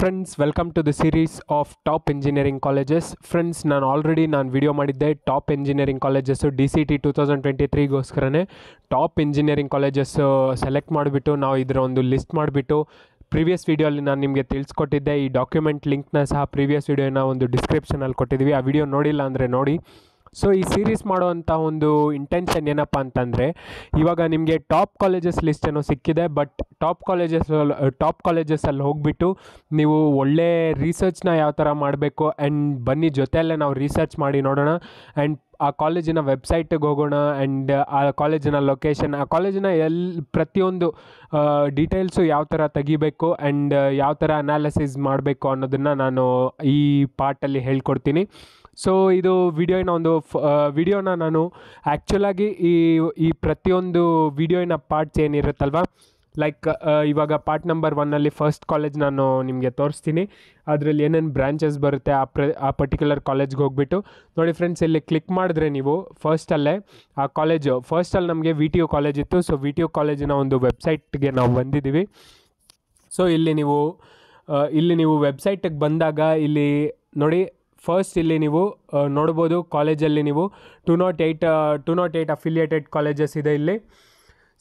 Friends, welcome to the series of top engineering colleges. Friends, ನಾನು video ಮಾಡಿದ್ದೆ top engineering colleges DCT 2023 ಗೋಸ್ಕರನೇ top engineering colleges select ಮಾಡಿಬಿಟ್ಟು ನಾವು ಇದರ ಒಂದು list ಮಾಡಿಬಿಟ್ಟು previous video ಅಲ್ಲಿ ನಾನು ನಿಮಗೆ ತಿಳಿಸ್ಕೊಟ್ಟಿದ್ದೆ ಈ document link ನ ಸಹ previous video ನ ಒಂದು description ಅಲ್ಲಿ ಕೊಟ್ಟಿದ್ದೀವಿ ಆ video ನೋಡಿಲ್ಲ ಅಂದ್ರೆ ನೋಡಿ So, this series intention ಏನಪ್ಪ ಅಂತಂದ್ರೆ ಇವಾಗ ನಿಮಗೆ ಟಾಪ್ ಕಾಲೇಜಸ್ ಲಿಸ್ಟ್ ಏನೋ ಸಿಕ್ಕಿದೆ ಬಟ್ ಟಾಪ್ ಕಾಲೇಜಸ್ ಅಲ್ಲಿ ಹೋಗ್ಬಿಟ್ಟು ನೀವು ಒಳ್ಳೆ ರಿಸರ್ಚ್ ನ ಯಾವ ತರ ಮಾಡಬೇಕು ಅಂಡ್ ಬನ್ನಿ ಜೊತೆಯಲ್ಲೇ ನಾವು ರಿಸರ್ಚ್ ಮಾಡಿ ನೋಡೋಣ ಅಂಡ್ ಆ ಕಾಲೇಜಿನ ವೆಬ್ಸೈಟ್ಗೆ ಹೋಗೋಣ ಆ್ಯಂಡ್ ಆ ಕಾಲೇಜಿನ ಲೊಕೇಶನ್ ಆ ಕಾಲೇಜಿನ ಪ್ರತಿಯೊಂದು ಡೀಟೇಲ್ಸು ಯಾವ ಥರ ತೆಗಿಬೇಕು ಆ್ಯಂಡ್ ಯಾವ ಥರ ಅನಾಲಿಸಿಸ್ ಮಾಡಬೇಕು ಅನ್ನೋದನ್ನು ನಾನು ಈ ಪಾರ್ಟಲ್ಲಿ ಹೇಳ್ಕೊಡ್ತೀನಿ ಸೊ ಇದು ವಿಡಿಯೋನ ಒಂದು ವಿಡಿಯೋನ ನಾನು ಆ್ಯಕ್ಚುಲಾಗಿ ಈ ಪ್ರತಿಯೊಂದು ವಿಡಿಯೋನ ಪಾರ್ಟ್ಸ್ ಏನಿರುತ್ತಲ್ವ ಲೈಕ್ ಇವಾಗ ಪಾರ್ಟ್ ನಂಬರ್ ಒನ್ನಲ್ಲಿ ಫಸ್ಟ್ ಕಾಲೇಜ್ ನಾನು ನಿಮಗೆ ತೋರಿಸ್ತೀನಿ ಅದರಲ್ಲಿ ಏನೇನು ಬ್ರ್ಯಾಂಚಸ್ ಬರುತ್ತೆ ಆ ಪರ್ಟಿಕ್ಯುಲರ್ ಕಾಲೇಜ್ಗೆ ಹೋಗ್ಬಿಟ್ಟು ನೋಡಿ ಫ್ರೆಂಡ್ಸ್ ಇಲ್ಲಿ ಕ್ಲಿಕ್ ಮಾಡಿದ್ರೆ ನೀವು ಫಸ್ಟಲ್ಲೇ ಆ ಕಾಲೇಜು ಫಸ್ಟಲ್ಲಿ ನಮಗೆ ವಿ ಟಿ ಯು ಕಾಲೇಜ್ ಇತ್ತು ಸೊ ವಿ ಟಿ ಯು ಕಾಲೇಜಿನ ಒಂದು ವೆಬ್ಸೈಟ್ಗೆ ನಾವು ಬಂದಿದ್ದೀವಿ ಸೊ ಇಲ್ಲಿ ನೀವು ವೆಬ್ಸೈಟಿಗೆ ಬಂದಾಗ ಇಲ್ಲಿ ನೋಡಿ ಫಸ್ಟ್ ಇಲ್ಲಿ ನೀವು ನೋಡ್ಬೋದು ಕಾಲೇಜಲ್ಲಿ ನೀವು 208 ಅಫಿಲಿಯೇಟೆಡ್ ಕಾಲೇಜಸ್ ಇದೆ ಇಲ್ಲಿ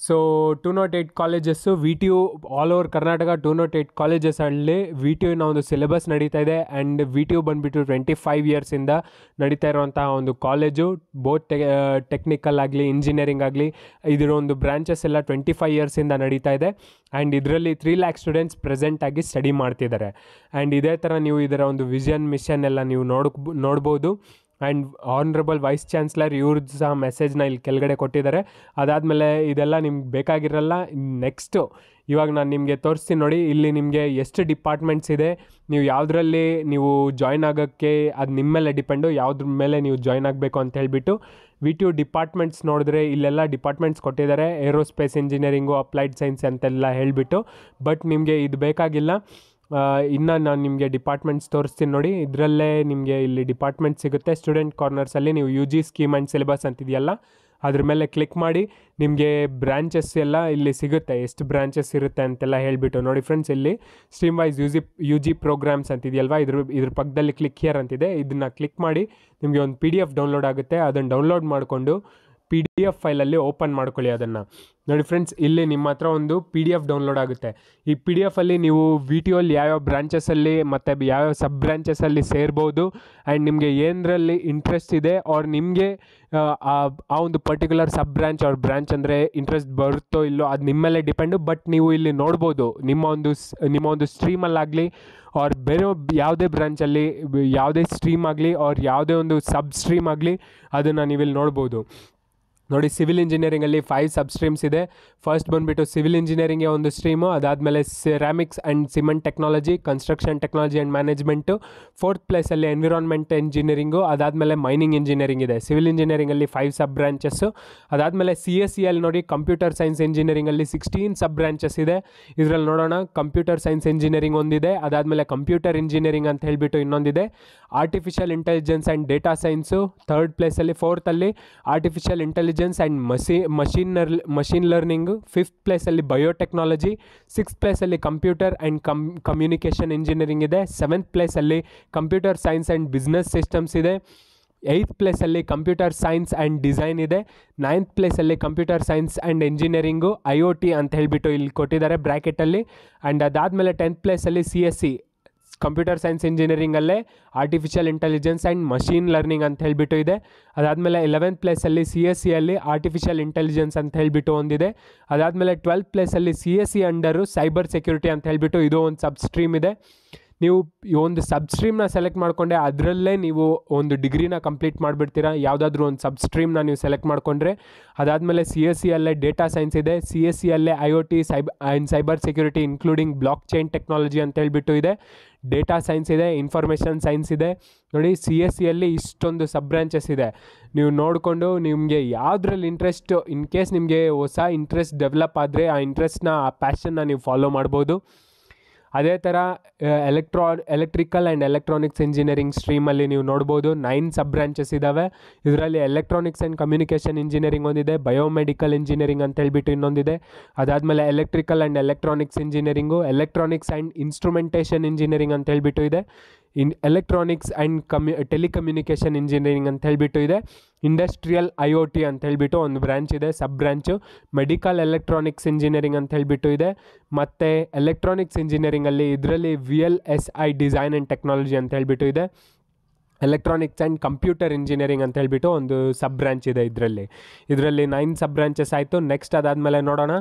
so 208 colleges V T U all over Karnataka 208 ಕಾಲೇಜಸ್ಸಲ್ಲಿ ವಿ ಟಿ ಯುನ ಒಂದು ಸಿಲೆಬಸ್ ನಡೀತಾ ಇದೆ ಆ್ಯಂಡ್ ವಿ ಟಿ ಯು ಬಂದುಬಿಟ್ಟು 25 ಇಯರ್ಸಿಂದ ನಡೀತಾ ಇರುವಂತಹ ಒಂದು ಕಾಲೇಜು ಬೋತ್ ಟೆಕ್ನಿಕಲ್ ಆಗಲಿ ಇಂಜಿನಿಯರಿಂಗ್ ಆಗಲಿ ಇದರ ಒಂದು ಬ್ರಾಂಚಸ್ ಎಲ್ಲ 25 ಇಯರ್ಸಿಂದ ನಡೀತಾ ಇದೆ ಆ್ಯಂಡ್ ಇದರಲ್ಲಿ 3 lakh ಸ್ಟೂಡೆಂಟ್ಸ್ ಪ್ರೆಸೆಂಟಾಗಿ ಸ್ಟಡಿ ಮಾಡ್ತಿದ್ದಾರೆ ಆ್ಯಂಡ್ ಇದೇ ಥರ ನೀವು ಇದರ ಒಂದು ವಿಷನ್ ಮಿಷನ್ ಎಲ್ಲ ನೀವು ನೋಡ್ಬೋದು ಆ್ಯಂಡ್ ಆನರಬಲ್ ವೈಸ್ ಚಾನ್ಸ್ಲರ್ ಇವ್ರದ್ದು ಸಹ ಮೆಸೇಜ್ನ ಇಲ್ಲಿ ಕೆಳಗಡೆ ಕೊಟ್ಟಿದ್ದಾರೆ ಅದಾದಮೇಲೆ ಇದೆಲ್ಲ ನಿಮ್ಗೆ ಬೇಕಾಗಿರಲ್ಲ ನೆಕ್ಸ್ಟು ಇವಾಗ ನಾನು ನಿಮಗೆ ತೋರಿಸ್ತೀನಿ ನೋಡಿ ಇಲ್ಲಿ ನಿಮಗೆ ಎಷ್ಟು ಡಿಪಾರ್ಟ್ಮೆಂಟ್ಸ್ ಇದೆ ನೀವು ಯಾವುದರಲ್ಲಿ ನೀವು ಜಾಯ್ನ್ ಆಗೋಕ್ಕೆ ಅದು ನಿಮ್ಮ ಮೇಲೆ ಡಿಪೆಂಡು ಯಾವುದ್ರ ಮೇಲೆ ನೀವು ಜಾಯ್ನ್ ಆಗಬೇಕು ಅಂತ ಹೇಳಿಬಿಟ್ಟು ವಿ ಟಿ ಯು ಡಿಪಾರ್ಟ್ಮೆಂಟ್ಸ್ ನೋಡಿದ್ರೆ ಇಲ್ಲೆಲ್ಲ ಡಿಪಾರ್ಟ್ಮೆಂಟ್ಸ್ ಕೊಟ್ಟಿದ್ದಾರೆ ಏರೋಸ್ಪೇಸ್ ಇಂಜಿನಿಯರಿಂಗು ಅಪ್ಲೈಡ್ ಸೈನ್ಸ್ ಅಂತೆಲ್ಲ ಹೇಳಿಬಿಟ್ಟು ಬಟ್ ನಿಮಗೆ ಇದು ಬೇಕಾಗಿಲ್ಲ ಇನ್ನು ನಾನು ನಿಮಗೆ ಡಿಪಾರ್ಟ್ಮೆಂಟ್ಸ್ ತೋರಿಸ್ತೀನಿ ನೋಡಿ ಇದರಲ್ಲೇ ನಿಮಗೆ ಇಲ್ಲಿ ಡಿಪಾರ್ಟ್ಮೆಂಟ್ ಸಿಗುತ್ತೆ ಸ್ಟೂಡೆಂಟ್ ಕಾರ್ನರ್ಸಲ್ಲಿ ನೀವು U G scheme and syllabus ಅಂತಿದೆಯಲ್ಲ ಅದ್ರ ಮೇಲೆ ಕ್ಲಿಕ್ ಮಾಡಿ ನಿಮಗೆ ಬ್ರ್ಯಾಂಚಸ್ ಎಲ್ಲ ಇಲ್ಲಿ ಸಿಗುತ್ತೆ ಎಷ್ಟು ಬ್ರ್ಯಾಂಚಸ್ ಇರುತ್ತೆ ಅಂತೆಲ್ಲ ಹೇಳಿಬಿಟ್ಟು ನೋಡಿ ಫ್ರೆಂಡ್ಸ್ ಇಲ್ಲಿ stream wise U G programmes ಅಂತಿದೆಯಲ್ವ ಇದ್ರ ಪಕ್ಕದಲ್ಲಿ ಕ್ಲಿಕ್ ಹಿಯರ್ ಅಂತಿದೆ ಇದನ್ನ ಕ್ಲಿಕ್ ಮಾಡಿ ನಿಮಗೆ ಒಂದು PDF ಡೌನ್ಲೋಡ್ ಆಗುತ್ತೆ ಅದನ್ನು ಡೌನ್ಲೋಡ್ ಮಾಡಿಕೊಂಡು PDF ಫೈಲಲ್ಲಿ ಓಪನ್ ಮಾಡ್ಕೊಳ್ಳಿ ಅದನ್ನು ನೋಡಿ ಫ್ರೆಂಡ್ಸ್ ಇಲ್ಲಿ ನಿಮ್ಮ ಹತ್ರ ಒಂದು PDF ಡೌನ್ಲೋಡ್ ಆಗುತ್ತೆ ಈ PDF ಅಲ್ಲಿ ನೀವು ವಿ ಟಿ ಅಲ್ಲಿ ಯಾವ್ಯಾವ ಬ್ರಾಂಚಸಲ್ಲಿ ಮತ್ತು ಯಾವ್ಯಾವ ಸಬ್ ಬ್ರಾಂಚಸಲ್ಲಿ ಸೇರ್ಬೋದು ಆ್ಯಂಡ್ ನಿಮಗೆ ಏನರಲ್ಲಿ ಇಂಟ್ರೆಸ್ಟ್ ಇದೆ ಆರ್ ನಿಮಗೆ ಆ ಒಂದು particular sub branch or branch ಅಂದರೆ ಇಂಟ್ರೆಸ್ಟ್ ಬರುತ್ತೋ ಇಲ್ಲೋ ಅದು ನಿಮ್ಮ ಮೇಲೆ ಡಿಪೆಂಡು ಬಟ್ ನೀವು ಇಲ್ಲಿ ನೋಡ್ಬೋದು ನಿಮ್ಮ ಒಂದು ಸ್ಟ್ರೀಮಲ್ಲಾಗಲಿ ಆರ್ ಬೇರೆ ಯಾವುದೇ ಬ್ರಾಂಚಲ್ಲಿ ಯಾವುದೇ ಸ್ಟ್ರೀಮ್ ಆಗಲಿ ಆರ್ ಯಾವುದೇ ಒಂದು ಸಬ್ ಸ್ಟ್ರೀಮ್ ಆಗಲಿ ಅದನ್ನು ನೀವಿಲ್ಲಿ ನೋಡ್ಬೋದು ನೋಡಿ ಸಿವಿಲ್ ಇಂಜಿನಿಯರಿಂಗಲ್ಲಿ 5 ಸಬ್ ಸ್ಟ್ರೀಮ್ಸ್ ಇದೆ ಫಸ್ಟ್ ಬಂದುಬಿಟ್ಟು ಸಿವಿಲ್ ಇಂಜಿನಿಯರಿಂಗೇ ಒಂದು ಸ್ಟ್ರೀಮು ಅದಾದಮೇಲೆ ceramics and cement technology construction technology and management fourth ಪ್ಲೇಸಲ್ಲಿ ಎನ್ವಿರಾನ್ಮೆಂಟ್ ಇಂಜಿನಿಯರಿಂಗು ಅದಾದಮೇಲೆ ಮೈನಿಂಗ್ ಇಂಜಿನಿಯರಿಂಗ್ ಇದೆ ಸಿವಿಲ್ ಇಂಜಿನಿಯರಿಂಗಲ್ಲಿ 5 ಸಬ್ ಬ್ರಾಂಚಸ್ಸು ಅದಾದಮೇಲೆ CSEL ನೋಡಿ ಕಂಪ್ಯೂಟರ್ ಸೈನ್ಸ್ ಇಂಜಿನಿಯರಿಂಗಲ್ಲಿ 16 ಸಬ್ ಬ್ರಾಂಚಸ್ ಇದೆ ಇದರಲ್ಲಿ ನೋಡೋಣ ಕಂಪ್ಯೂಟರ್ ಸೈನ್ಸ್ ಇಂಜಿನಿಯರಿಂಗ್ ಒಂದಿದೆ ಅದಾದಮೇಲೆ ಕಂಪ್ಯೂಟರ್ ಇಂಜಿನಿಯರಿಂಗ್ ಅಂತ ಹೇಳಿಬಿಟ್ಟು ಇನ್ನೊಂದಿದೆ artificial intelligence and data science third ಪ್ಲೇಸಲ್ಲಿ ಫೋರ್ತಲ್ಲಿ artificial intelligence and machine learning fifth ಪ್ಲೇಸಲ್ಲಿ ಬಯೋಟೆಕ್ನಾಲಜಿ ಸಿಕ್ಸ್ತ್ ಪ್ಲೇಸಲ್ಲಿ ಕಂಪ್ಯೂಟರ್ ಆ್ಯಂಡ್ ಕಮ್ಯುನಿಕೇಷನ್ ಇಂಜಿನಿಯರಿಂಗ್ ಇದೆ ಸೆವೆಂತ್ ಪ್ಲೇಸಲ್ಲಿ computer science and business systems ಇದೆ ಏಯ್ತ್ ಪ್ಲೇಸಲ್ಲಿ ಕಂಪ್ಯೂಟರ್ ಸೈನ್ಸ್ ಆ್ಯಂಡ್ ಡಿಸೈನ್ ಇದೆ ನೈನ್ತ್ ಪ್ಲೇಸಲ್ಲಿ computer science and engineering IoT ಅಂತ ಹೇಳಿಬಿಟ್ಟು ಇಲ್ಲಿ ಕೊಟ್ಟಿದ್ದಾರೆ ಬ್ರ್ಯಾಕೆಟಲ್ಲಿ ಆ್ಯಂಡ್ ಅದಾದಮೇಲೆ 10th ಪ್ಲೇಸಲ್ಲಿ CSE ಕಂಪ್ಯೂಟರ್ ಸೈನ್ಸ್ ಇಂಜಿನಿಯರಿಂಗಲ್ಲೇ artificial intelligence and machine learning ಅಂತ ಹೇಳಿಬಿಟ್ಟು ಇದೆ ಅದಾದಮೇಲೆ 11th ಪ್ಲೇಸಲ್ಲಿ CSEಯಲ್ಲಿ ಆರ್ಟಿಫಿಷಿಯಲ್ ಇಂಟೆಲಿಜೆನ್ಸ್ ಅಂತ ಹೇಳಿಬಿಟ್ಟು ಒಂದಿದೆ ಅದಾದಮೇಲೆ 12th ಪ್ಲೇಸಲ್ಲಿ CSE ಅಂಡರು ಸೈಬರ್ ಸೆಕ್ಯೂರಿಟಿ ಅಂತ ಹೇಳಿಬಿಟ್ಟು ಇದು ಒಂದು ಸಬ್ ಸ್ಟ್ರೀಮ್ ಇದೆ ನೀವು ಈ ಒಂದು ಸಬ್ ಸ್ಟ್ರೀಮ್ನ ಸೆಲೆಕ್ಟ್ ಮಾಡಿಕೊಂಡೆ ಅದರಲ್ಲೇ ನೀವು ಒಂದು ಡಿಗ್ರಿನ ಕಂಪ್ಲೀಟ್ ಮಾಡಿಬಿಡ್ತೀರಾ ಯಾವುದಾದ್ರೂ ಒಂದು ಸಬ್ ಸ್ಟ್ರೀಮ್ನ ನೀವು ಸೆಲೆಕ್ಟ್ ಮಾಡಿಕೊಂಡ್ರೆ ಅದಾದಮೇಲೆ CSEಯಲ್ಲೇ ಡೇಟಾ ಸೈನ್ಸ್ ಇದೆ CSEಯಲ್ಲೇ IoT and cyber security including blockchain technology ಅಂತ ಹೇಳಿಬಿಟ್ಟು ಇದೆ ಡೇಟಾ ಸೈನ್ಸ್ ಇದೆ ಇನ್ಫಾರ್ಮೇಷನ್ ಸೈನ್ಸ್ ಇದೆ ನೋಡಿ CSEಯಲ್ಲಿ ಇಷ್ಟೊಂದು ಸಬ್ ಬ್ರಾಂಚಸ್ ಇದೆ ನೀವು ನೋಡಿಕೊಂಡು ನಿಮಗೆ ಯಾವುದ್ರಲ್ಲಿ ಇಂಟ್ರೆಸ್ಟು ಇನ್ ಕೇಸ್ ನಿಮಗೆ ಹೊಸ ಇಂಟ್ರೆಸ್ಟ್ ಡೆವಲಪ್ ಆದರೆ ಆ ಇಂಟ್ರೆಸ್ಟ್ನ ಆ ಪ್ಯಾಷನ್ನ ನೀವು ಫಾಲೋ ಮಾಡ್ಬೋದು ಅದೇ ಥರ ಎಲೆಕ್ಟ್ರಿಕಲ್ ಆ್ಯಂಡ್ ಎಲೆಕ್ಟ್ರಾನಿಕ್ಸ್ ಇಂಜಿನಿಯರಿಂಗ್ ಸ್ಟ್ರೀಮಲ್ಲಿ ನೀವು ನೋಡ್ಬೋದು 9 ಸಬ್ ಬ್ರಾಂಚಸ್ ಇದ್ದಾವೆ. ಇದರಲ್ಲಿ ಎಲೆಕ್ಟ್ರಾನಿಕ್ಸ್ ಆ್ಯಂಡ್ ಕಮ್ಯುನಿಕೇಷನ್ ಇಂಜಿನಿಯರಿಂಗ್ ಒಂದಿದೆ, ಬಯೋಮೆಡಿಕಲ್ ಇಂಜಿನಿಯರಿಂಗ್ ಅಂತ ಹೇಳ್ಬಿಟ್ಟು ಇನ್ನೊಂದಿದೆ, ಅದಾದಮೇಲೆ electrical and electronics engineering, electronics and instrumentation engineering ಅಂತ ಹೇಳ್ಬಿಟ್ಟು ಇದೆ, ಎಲೆಕ್ಟ್ರಾನಿಕ್ಸ್ ಆ್ಯಂಡ್ ಟೆಲಿಕಮ್ಯುನಿಕೇಷನ್ ಇಂಜಿನಿಯರಿಂಗ್ ಅಂತ ಹೇಳ್ಬಿಟ್ಟು ಇದೆ, ಇಂಡಸ್ಟ್ರಿಯಲ್ IoT ಅಂತ ಹೇಳ್ಬಿಟ್ಟು ಒಂದು ಬ್ರ್ಯಾಂಚ್ ಇದೆ, sub branch, medical electronics engineering ಅಂತ ಹೇಳ್ಬಿಟ್ಟು ಇದೆ, ಮತ್ತು ಎಲೆಕ್ಟ್ರಾನಿಕ್ಸ್ ಇಂಜಿನಿಯರಿಂಗಲ್ಲಿ ಇದರಲ್ಲಿ VLSI ಡಿಸೈನ್ ಆ್ಯಂಡ್ ಟೆಕ್ನಾಲಜಿ ಅಂತ ಹೇಳ್ಬಿಟ್ಟು ಇದೆ, ಎಲೆಕ್ಟ್ರಾನಿಕ್ಸ್ ಆ್ಯಂಡ್ ಕಂಪ್ಯೂಟರ್ ಇಂಜಿನಿಯರಿಂಗ್ ಅಂತ ಹೇಳ್ಬಿಟ್ಟು ಒಂದು ಸಬ್ ಬ್ರ್ಯಾಂಚ್ ಇದೆ. ಇದರಲ್ಲಿ 9 ಸಬ್ ಬ್ರ್ಯಾಂಚಸ್ ಆಯಿತು. ನೆಕ್ಸ್ಟ್ ಅದಾದಮೇಲೆ ನೋಡೋಣ,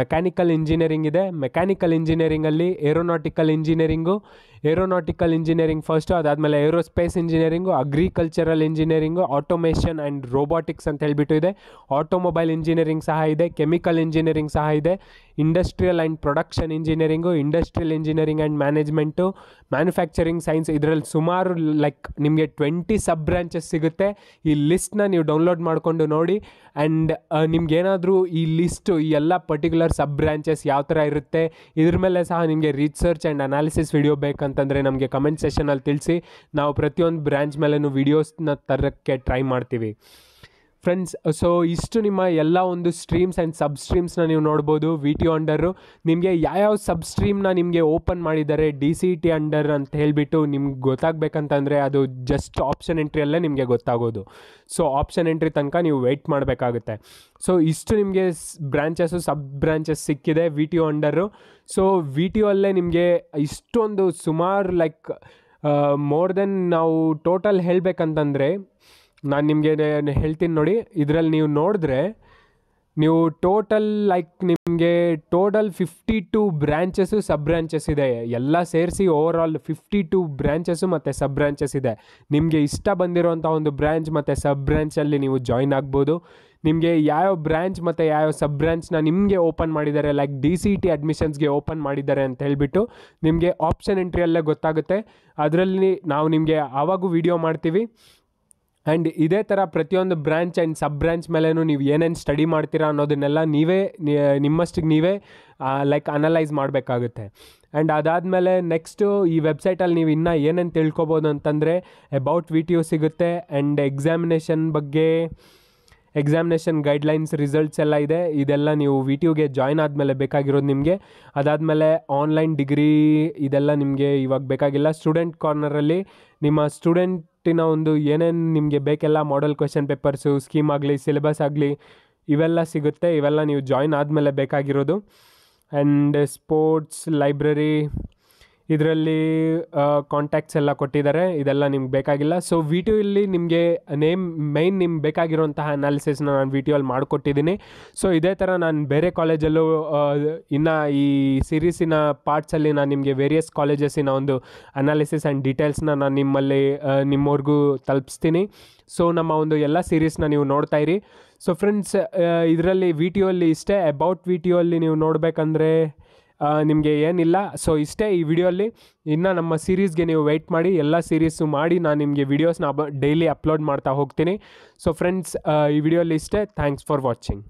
ಮೆಕ್ಯಾನಿಕಲ್ ಇಂಜಿನಿಯರಿಂಗ್ ಇದೆ. ಮೆಕ್ಯಾನಿಕಲ್ ಇಂಜಿನಿಯರಿಂಗಲ್ಲಿ ಏರೋನಾಟಿಕಲ್ ಇಂಜಿನಿಯರಿಂಗ್ ಫಸ್ಟು, ಅದಾದಮೇಲೆ aerospace engineering, agricultural engineering, automation and robotics ಅಂತ ಹೇಳ್ಬಿಟ್ಟು ಇದೆ, ಆಟೋಮೊಬೈಲ್ ಇಂಜಿನಿಯರಿಂಗ್ ಸಹ ಇದೆ, ಕೆಮಿಕಲ್ ಇಂಜಿನಿಯರಿಂಗ್ ಸಹ ಇದೆ, industrial and production engineering, industrial engineering and management, manufacturing science. ಇದರಲ್ಲಿ ಸುಮಾರು ನಿಮಗೆ 20 ಸಬ್ ಬ್ರಾಂಚಸ್ ಸಿಗುತ್ತೆ. ಈ ಲಿಸ್ಟ್ನ ನೀವು ಡೌನ್ಲೋಡ್ ಮಾಡಿಕೊಂಡು ನೋಡಿ. ಆ್ಯಂಡ್ ನಿಮಗೇನಾದರೂ ಈ ಲಿಸ್ಟು ಈ ಎಲ್ಲ ಪರ್ಟಿಕ್ಯುಲರ್ ಸಬ್ ಬ್ರಾಂಚಸ್ ಯಾವ ಥರ ಇರುತ್ತೆ, ಇದ್ರ ಮೇಲೆ ಸಹ ನಿಮಗೆ ರಿಸರ್ಚ್ ಆ್ಯಂಡ್ ಅನಾಲಿಸಿಸ್ ವಿಡಿಯೋ ಬೇಕಂತಂದರೆ ನಮಗೆ ಕಮೆಂಟ್ ಸೆಷನಲ್ಲಿ ತಿಳಿಸಿ. ನಾವು ಪ್ರತಿಯೊಂದು ಬ್ರಾಂಚ್ ಮೇಲೂ ವೀಡಿಯೋಸ್ನ ತರೋಕ್ಕೆ ಟ್ರೈ ಮಾಡ್ತೀವಿ ಫ್ರೆಂಡ್ಸ್. ಸೊ ಇಷ್ಟು ನಿಮ್ಮ ಎಲ್ಲ ಒಂದು ಸ್ಟ್ರೀಮ್ಸ್ ಆ್ಯಂಡ್ ಸಬ್ಸ್ಟ್ರೀಮ್ಸ್ನ ನೀವು ನೋಡ್ಬೋದು. ವಿ ಟಿ ಅಂಡರು ನಿಮಗೆ ಯಾವ್ಯಾವ ಸಬ್ಸ್ಟ್ರೀಮ್ನ ನಿಮಗೆ ಓಪನ್ ಮಾಡಿದ್ದಾರೆ DCET ಅಂಡರ್ ಅಂತ ಹೇಳಿಬಿಟ್ಟು ನಿಮ್ಗೆ ಗೊತ್ತಾಗಬೇಕಂತಂದರೆ ಅದು ಜಸ್ಟ್ ಆಪ್ಷನ್ ಎಂಟ್ರಿಯಲ್ಲೇ ನಿಮಗೆ ಗೊತ್ತಾಗೋದು. ಸೊ ಆಪ್ಷನ್ ಎಂಟ್ರಿ ತನಕ ನೀವು ವೆಯ್ಟ್ ಮಾಡಬೇಕಾಗುತ್ತೆ. ಸೊ ಇಷ್ಟು ನಿಮಗೆ ಬ್ರಾಂಚಸ್ಸು ಸಬ್ ಬ್ರಾಂಚಸ್ ಸಿಕ್ಕಿದೆ VTO ಅಂಡರು. ಸೊ VTO ಅಲ್ಲೇ ನಿಮಗೆ ಇಷ್ಟೊಂದು ಸುಮಾರು ಮೋರ್ ದೆನ್ ನಾವು ಟೋಟಲ್ ಹೇಳಬೇಕಂತಂದರೆ ನಾನು ನಿಮಗೆ ಹೇಳ್ತೀನಿ ನೋಡಿ. ಇದರಲ್ಲಿ ನೀವು ನೋಡಿದ್ರೆ ನೀವು ಟೋಟಲ್ ನಿಮಗೆ ಟೋಟಲ್ 52 ಬ್ರ್ಯಾಂಚಸ್ಸು ಸಬ್ ಬ್ರ್ಯಾಂಚಸ್ ಇದೆ. ಎಲ್ಲ ಸೇರಿಸಿ ಓವರ್ ಆಲ್ 52 ಬ್ರ್ಯಾಂಚಸ್ಸು ಮತ್ತು ಸಬ್ ಬ್ರ್ಯಾಂಚಸ್ ಇದೆ. ನಿಮಗೆ ಇಷ್ಟ ಬಂದಿರೋಂಥ ಒಂದು ಬ್ರ್ಯಾಂಚ್ ಮತ್ತು ಸಬ್ ಬ್ರ್ಯಾಂಚಲ್ಲಿ ನೀವು ಜಾಯಿನ್ ಆಗ್ಬೋದು. ನಿಮಗೆ ಯಾವ್ಯಾವ ಬ್ರ್ಯಾಂಚ್ ಮತ್ತು ಯಾವ್ಯಾವ ಸಬ್ ಬ್ರ್ಯಾಂಚ್ನ ನಿಮಗೆ ಓಪನ್ ಮಾಡಿದ್ದಾರೆ, DCET ಅಡ್ಮಿಷನ್ಸ್ಗೆ ಓಪನ್ ಮಾಡಿದ್ದಾರೆ ಅಂತ ಹೇಳಿಬಿಟ್ಟು ನಿಮಗೆ ಆಪ್ಷನ್ ಎಂಟ್ರಿಯಲ್ಲೇ ಗೊತ್ತಾಗುತ್ತೆ. ಅದರಲ್ಲಿ ನಾವು ನಿಮಗೆ ಆವಾಗೂ ವಿಡಿಯೋ ಮಾಡ್ತೀವಿ. ಆ್ಯಂಡ್ ಇದೇ ಥರ ಪ್ರತಿಯೊಂದು ಬ್ರ್ಯಾಂಚ್ ಆ್ಯಂಡ್ ಸಬ್ ಬ್ರ್ಯಾಂಚ್ ಮೇಲೂ ನೀವು ಏನೇನು ಸ್ಟಡಿ ಮಾಡ್ತೀರಾ ಅನ್ನೋದನ್ನೆಲ್ಲ ನೀವೇ ನಿಮ್ಮಷ್ಟಿಗೆ ನೀವೇ ಅನಲೈಸ್ ಮಾಡಬೇಕಾಗುತ್ತೆ. ಆ್ಯಂಡ್ ಅದಾದಮೇಲೆ ನೆಕ್ಸ್ಟು ಈ ವೆಬ್ಸೈಟಲ್ಲಿ ನೀವು ಇನ್ನೂ ಏನೇನು ತಿಳ್ಕೊಬೋದು ಅಂತಂದರೆ ಅಬೌಟ್ VTO ಸಿಗುತ್ತೆ. ಆ್ಯಂಡ್ ಎಕ್ಸಾಮಿನೇಷನ್ ಬಗ್ಗೆ ಎಕ್ಸಾಮಿನೇಷನ್ ಗೈಡ್ಲೈನ್ಸ್, ರಿಸಲ್ಟ್ಸ್ ಎಲ್ಲ ಇದೆ. ಇದೆಲ್ಲ ನೀವು VTOಗೆ ಜಾಯ್ನ್ ಆದಮೇಲೆ ಬೇಕಾಗಿರೋದು ನಿಮಗೆ. ಅದಾದಮೇಲೆ ಆನ್ಲೈನ್ ಡಿಗ್ರಿ ಇದೆಲ್ಲ ನಿಮಗೆ ಇವಾಗ ಬೇಕಾಗಿಲ್ಲ. ಸ್ಟೂಡೆಂಟ್ ಕಾರ್ನರಲ್ಲಿ ನಿಮ್ಮ ಸ್ಟೂಡೆಂಟಿನ ಒಂದು ಏನೇನು ನಿಮಗೆ ಬೇಕೆಲ್ಲ ಮಾಡೆಲ್ ಕ್ವೆಶ್ಚನ್ ಪೇಪರ್ಸು, ಸ್ಕೀಮ್ ಆಗಲಿ, ಸಿಲೆಬಸ್ ಆಗಲಿ ಇವೆಲ್ಲ ಸಿಗುತ್ತೆ. ಇವೆಲ್ಲ ನೀವು ಜಾಯ್ನ್ ಆದಮೇಲೆ ಬೇಕಾಗಿರೋದು. ಆ್ಯಂಡ್ ಸ್ಪೋರ್ಟ್ಸ್, ಲೈಬ್ರರಿ ಇದರಲ್ಲಿ ಕಾಂಟ್ಯಾಕ್ಟ್ಸ್ ಎಲ್ಲ ಕೊಟ್ಟಿದ್ದಾರೆ. ಇದೆಲ್ಲ ನಿಮ್ಗೆ ಬೇಕಾಗಿಲ್ಲ. ಸೊ VTOಲ್ಲಿ ನಿಮಗೆ ಮೇನ್ ನಿಮ್ಗೆ ಬೇಕಾಗಿರೋಂತಹ ಅನಾಲಿಸಿಸ್ನ ನಾನು VTOಲ್ಲಿ ಮಾಡಿಕೊಟ್ಟಿದ್ದೀನಿ. ಸೊ ಇದೇ ಥರ ನಾನು ಬೇರೆ ಕಾಲೇಜಲ್ಲೂ ಇನ್ನು ಈ ಸೀರೀಸಿನ ಪಾರ್ಟ್ಸಲ್ಲಿ ನಾನು ನಿಮಗೆ ವೇರಿಯಸ್ ಕಾಲೇಜಸ್ಸಿನ ಒಂದು ಅನಾಲಿಸಿಸ್ ಆ್ಯಂಡ್ ಡೀಟೇಲ್ಸ್ನ ನಾನು ನಿಮ್ಮವ್ರಿಗೂ ತಲುಪಿಸ್ತೀನಿ. ಸೊ ನಮ್ಮ ಒಂದು ಎಲ್ಲ ಸೀರೀಸ್ನ ನೀವು ನೋಡ್ತಾಯಿರಿ. ಸೊ ಫ್ರೆಂಡ್ಸ್, ಇದರಲ್ಲಿ VTOಲ್ಲಿ ಇಷ್ಟೇ. ಅಬೌಟ್ VTOಲ್ಲಿ ನೀವು ನೋಡಬೇಕಂದ್ರೆ ನಿಮಗೆ ಏನಿಲ್ಲ. ಸೊ ಇಷ್ಟೇ ಈ ವಿಡಿಯೋಲಿ. ಇನ್ನು ನಮ್ಮ ಸೀರೀಸ್ಗೆ ನೀವು ವೆಯ್ಟ್ ಮಾಡಿ. ಎಲ್ಲ ಸೀರೀಸು ಮಾಡಿ ನಾನು ನಿಮಗೆ ವೀಡಿಯೋಸ್ನ ಡೈಲಿ ಅಪ್ಲೋಡ್ ಮಾಡ್ತಾ ಹೋಗ್ತೀನಿ. ಸೊ ಫ್ರೆಂಡ್ಸ್, ಈ ವಿಡಿಯೋಲಿ ಇಷ್ಟೇ. Thanks for watching.